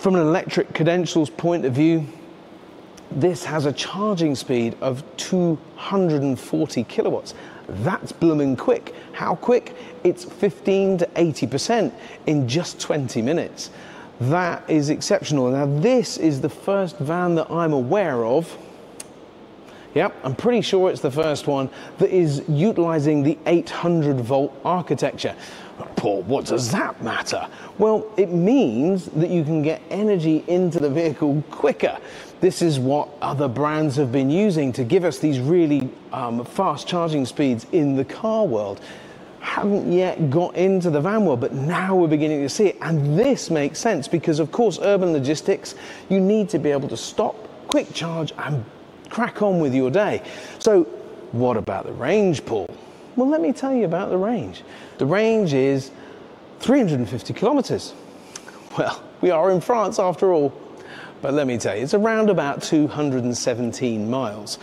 From an electric credentials point of view, this has a charging speed of 240 kilowatts. That's blooming quick. How quick? It's 15 to 80% in just 20 minutes. That is exceptional. Now, this is the first van that I'm aware of. Yep, I'm pretty sure it's the first one that is utilizing the 800 volt architecture. Paul, what does that matter? Well, it means that you can get energy into the vehicle quicker. This is what other brands have been using to give us these really fast charging speeds in the car world. Haven't yet got into the van world, but now we're beginning to see it. And this makes sense because, of course, urban logistics, you need to be able to stop, quick charge, and crack on with your day. So what about the range, Paul? Well, let me tell you about the range. The range is 350 kilometers. Well, we are in France after all, but let me tell you, it's around about 217 miles.